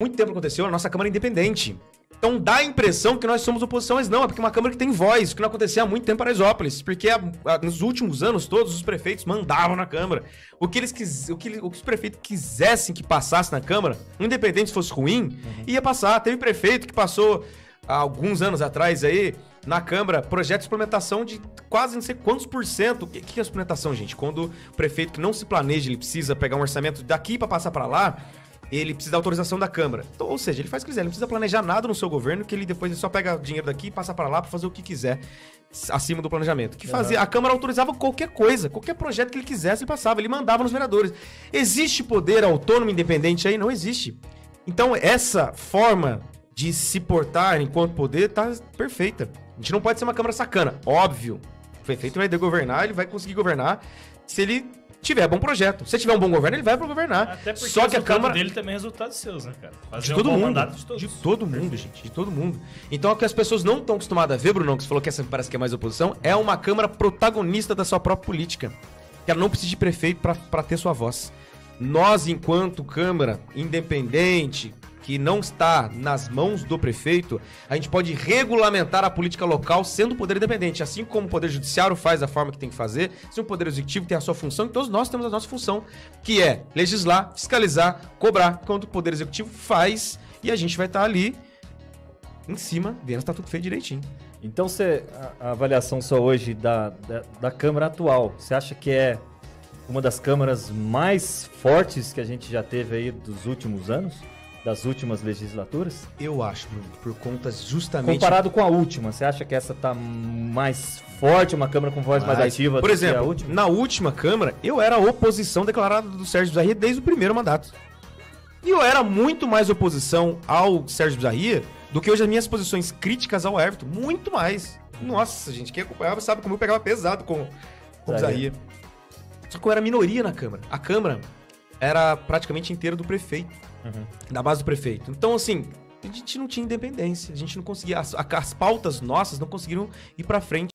muito tempo aconteceu, a nossa Câmara é independente. Então dá a impressão que nós somos oposição, mas não, é porque é uma Câmara que tem voz, que não acontecia há muito tempo em Paraisópolis, porque nos últimos anos todos os prefeitos mandavam na Câmara. O que os prefeitos quisessem que passasse na Câmara, independente se fosse ruim, ia passar. Teve prefeito que passou há alguns anos atrás aí na Câmara projeto de suplementação de quase não sei quantos por cento. O que é suplementação, gente? Quando o prefeito que não se planeja, ele precisa pegar um orçamento daqui para passar para lá, ele precisa da autorização da Câmara. Então, ou seja, ele faz o que quiser, ele não precisa planejar nada no seu governo, que ele depois só pega dinheiro daqui e passa para lá para fazer o que quiser, acima do planejamento. Que fazia? A Câmara autorizava qualquer coisa, qualquer projeto que ele quisesse, ele passava, ele mandava nos vereadores. Existe poder autônomo independente aí? Não existe. Então, essa forma de se portar enquanto poder tá perfeita. A gente não pode ser uma Câmara sacana, óbvio. O prefeito vai governar, ele vai conseguir governar se ele tiver bom projeto. Se tiver um bom governo, ele vai governar. Até porque só que a Câmara dele também é resultado seus, né, cara? Fazer de todo mundo, mandato de todos. De todo mundo, gente, de todo mundo. Então, o que as pessoas não estão acostumadas a ver, Brunão, que você falou que essa parece que é mais oposição, é uma Câmara protagonista da sua própria política. Que ela não precisa de prefeito para ter sua voz. Nós, enquanto Câmara independente, que não está nas mãos do prefeito, a gente pode regulamentar a política local sendo poder independente, assim como o Poder Judiciário faz da forma que tem que fazer, assim o Poder Executivo tem a sua função, e todos nós temos a nossa função, que é legislar, fiscalizar, cobrar, quanto o Poder Executivo faz, e a gente vai estar ali em cima, vendo se tá tudo feito direitinho. Então, você, a avaliação só hoje da Câmara atual, você acha que é uma das câmaras mais fortes que a gente já teve aí dos últimos anos? Das últimas legislaturas? Eu acho, Bruno, por conta justamente... Comparado com a última, você acha que essa tá mais forte, uma Câmara com voz mais ativa? Por exemplo, na última Câmara, eu era a oposição declarada do Sérgio Bizarria desde o primeiro mandato. E eu era muito mais oposição ao Sérgio Bizarria do que hoje as minhas posições críticas ao Everton. Muito mais. Nossa, gente, quem acompanhava sabe como eu pegava pesado com o Bizarria. Só que eu era minoria na Câmara. A Câmara era praticamente inteira do prefeito, da base do prefeito. Então, assim, a gente não tinha independência, a gente não conseguia, as pautas nossas não conseguiram ir pra frente.